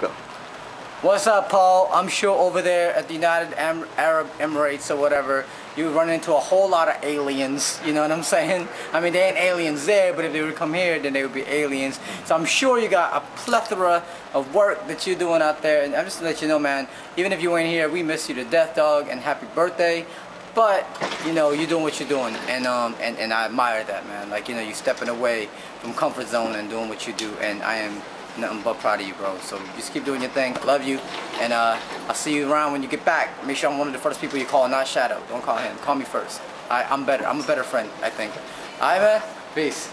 Go. What's up, Paul? I'm sure over there at the United Arab Emirates or whatever, you run into a whole lot of aliens, you know what I'm saying? I mean, they ain't aliens there, but if they would come here, then they would be aliens. So I'm sure you got a plethora of work that you're doing out there, and I'm just gonna let you know, man, even if you ain't here, we miss you to death, dog, and happy birthday. But, you know, you're doing what you're doing, and I admire that, man. Like, you know, you're stepping away from comfort zone and doing what you do, and I am nothing but proud of you, bro. So just keep doing your thing. I love you, and I'll see you around when you get back. Make sure I'm one of the first people you call, not Shadow. Don't call him. Call me first. I'm better. I'm a better friend, I think. All right, man? Peace.